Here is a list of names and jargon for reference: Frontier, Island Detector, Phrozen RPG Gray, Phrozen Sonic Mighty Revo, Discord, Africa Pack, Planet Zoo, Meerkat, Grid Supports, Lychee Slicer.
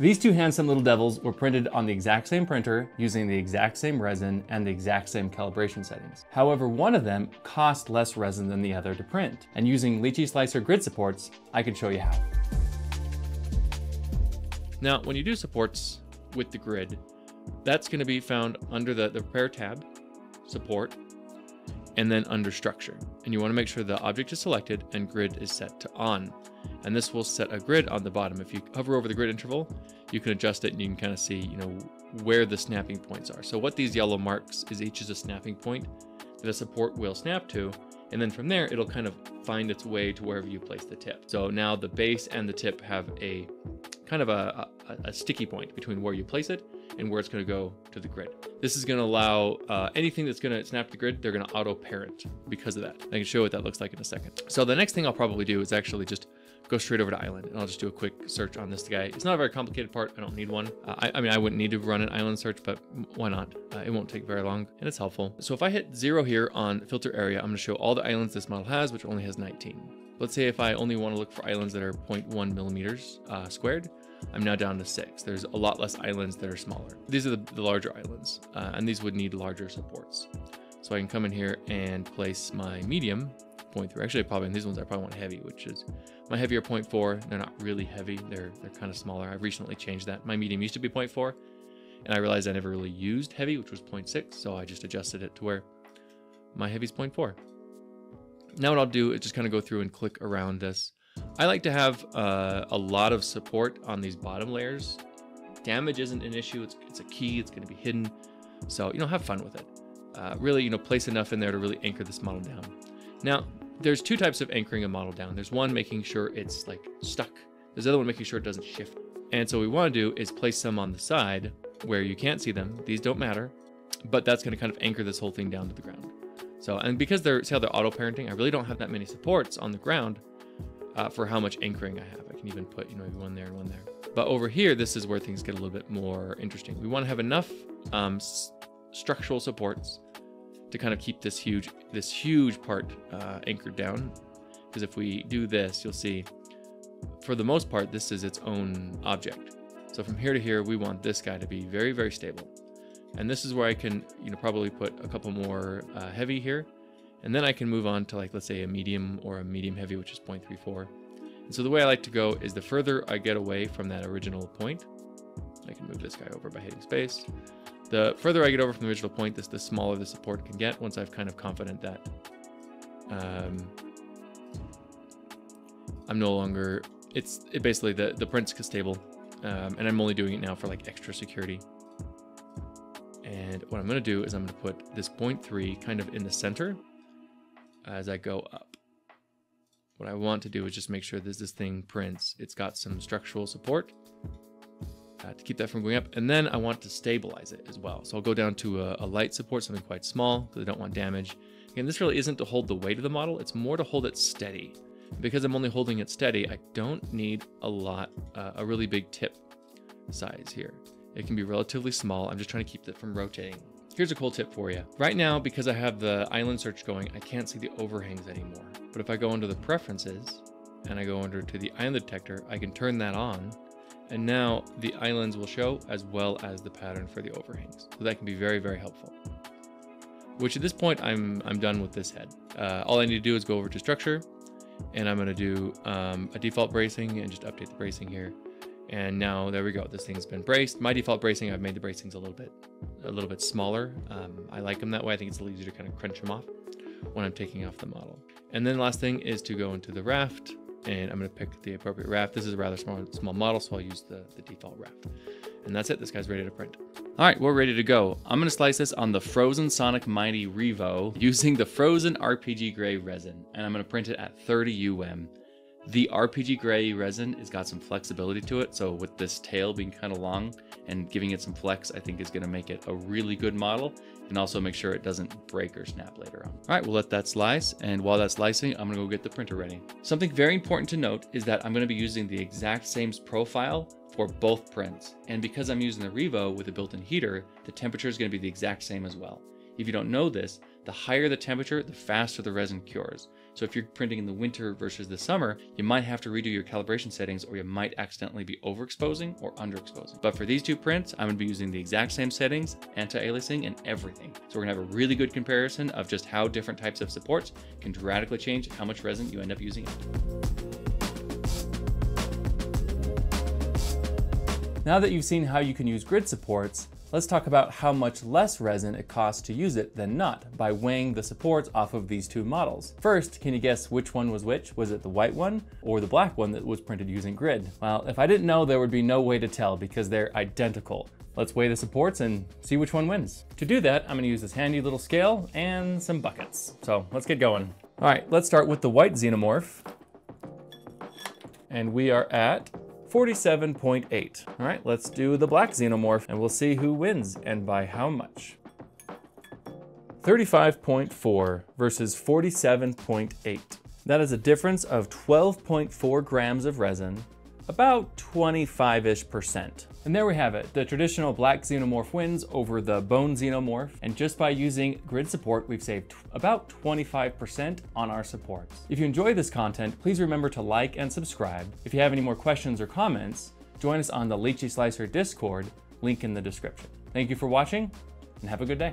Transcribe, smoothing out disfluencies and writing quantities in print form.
These two handsome little devils were printed on the exact same printer using the exact same resin and the exact same calibration settings. However, one of them cost less resin than the other to print, and using Lychee Slicer grid supports, I can show you how. Now, when you do supports with the grid, that's going to be found under the repair tab, support, and then under structure. And you want to make sure the object is selected and grid is set to on. And this will set a grid on the bottom. If you hover over the grid interval, you can adjust it and you can kind of see, you know, where the snapping points are. So what these yellow marks is each is a snapping point that a support will snap to. And then from there, it'll kind of find its way to wherever you place the tip. So now the base and the tip have a kind of a sticky point between where you place it and where it's going to go to the grid. This is going to allow anything that's going to snap to the grid, they're going to auto parent because of that. I can show what that looks like in a second. So the next thing I'll probably do is actually just go straight over to Island, and I'll just do a quick search on this guy. It's not a very complicated part. I don't need one. I mean, I wouldn't need to run an Island search, but why not? It won't take very long and it's helpful. So if I hit 0 here on filter area, I'm going to show all the islands this model has, which only has 19. Let's say if I only want to look for islands that are 0.1 millimeters squared, I'm now down to 6. There's a lot less islands that are smaller. These are the larger islands, and these would need larger supports. So I can come in here and place my medium 0.3. Actually, probably in these ones, I probably want heavy, which is my heavier 0.4. They're not really heavy. They're kind of smaller. I've recently changed that. My medium used to be 0.4, and I realized I never really used heavy, which was 0.6. So I just adjusted it to where my heavy is 0.4. Now what I'll do is just kind of go through and click around this. I like to have a lot of support on these bottom layers. Damage isn't an issue. It's a key. It's going to be hidden. So, you know, have fun with it. Really, you know, place enough in there to really anchor this model down. Now, there's two types of anchoring a model down. There's one making sure it's like stuck. There's the other one making sure it doesn't shift. And so what we want to do is place some on the side where you can't see them. These don't matter, but that's going to kind of anchor this whole thing down to the ground. So, and because they're, see how they're auto parenting, I really don't have that many supports on the ground for how much anchoring I have. I can even put, you know, maybe one there and one there. But over here, this is where things get a little bit more interesting. We want to have enough structural supports to kind of keep this huge part anchored down, because if we do this, you'll see for the most part this is its own object. So from here to here, we want this guy to be very, very stable, and this is where I can, you know, probably put a couple more heavy here, and then I can move on to, like, let's say a medium or a medium heavy, which is 0.34. And so the way I like to go is the further I get away from that original point, I can move this guy over by hitting space. The further I get over from the original point, the smaller the support can get once I've kind of confident that I'm no longer, it basically, the print's stable, and I'm only doing it now for like extra security. And what I'm going to do is I'm going to put this 0.3 kind of in the center as I go up. What I want to do is just make sure this thing prints. It's got some structural support. To keep that from going up, and then I want to stabilize it as well. So I'll go down to a light support, something quite small, because I don't want damage. Again, this really isn't to hold the weight of the model, it's more to hold it steady. Because I'm only holding it steady, I don't need a lot, a really big tip size here. It can be relatively small. I'm just trying to keep it from rotating. Here's a cool tip for you. Right now, because I have the island search going, I can't see the overhangs anymore. But if I go into the preferences, and I go under to the island detector, I can turn that on. And now the islands will show as well as the pattern for the overhangs. So that can be very, very helpful. Which at this point, I'm done with this head. All I need to do is go over to structure, and I'm going to do a default bracing and just update the bracing here. And now there we go. This thing's been braced. My default bracing, I've made the bracings a little bit smaller. I like them that way. I think it's a little easier to kind of crunch them off when I'm taking off the model. And then the last thing is to go into the raft. And I'm going to pick the appropriate raft. This is a rather small model, so I'll use the default raft. And that's it. This guy's ready to print. All right, we're ready to go. I'm going to slice this on the Phrozen Sonic Mighty Revo using the Phrozen RPG Gray resin. And I'm going to print it at 30 UM. The RPG Gray resin has got some flexibility to it. So with this tail being kind of long and giving it some flex, I think is going to make it a really good model. And also make sure it doesn't break or snap later on. All right, we'll let that slice. And while that's slicing, I'm gonna go get the printer ready. Something very important to note is that I'm gonna be using the exact same profile for both prints. And because I'm using the Revo with a built-in heater, the temperature is gonna be the exact same as well. If you don't know this, the higher the temperature, the faster the resin cures. So if you're printing in the winter versus the summer, you might have to redo your calibration settings, or you might accidentally be overexposing or underexposing. But for these two prints, I'm gonna be using the exact same settings, anti-aliasing and everything. So we're gonna have a really good comparison of just how different types of supports can dramatically change how much resin you end up using. Now that you've seen how you can use grid supports, let's talk about how much less resin it costs to use it than not by weighing the supports off of these two models. First, can you guess which one was which? Was it the white one or the black one that was printed using grid? Well, if I didn't know, there would be no way to tell because they're identical. Let's weigh the supports and see which one wins. To do that, I'm gonna use this handy little scale and some buckets. So let's get going. All right, let's start with the white xenomorph. And we are at 47.8. All right, let's do the black xenomorph and we'll see who wins and by how much. 35.4 versus 47.8. That is a difference of 12.4 grams of resin, about 25-ish%. And there we have it. The traditional black xenomorph wins over the bone xenomorph. And just by using grid support, we've saved about 25% on our supports. If you enjoy this content, please remember to like and subscribe. If you have any more questions or comments, join us on the Lychee Slicer Discord, link in the description. Thank you for watching and have a good day.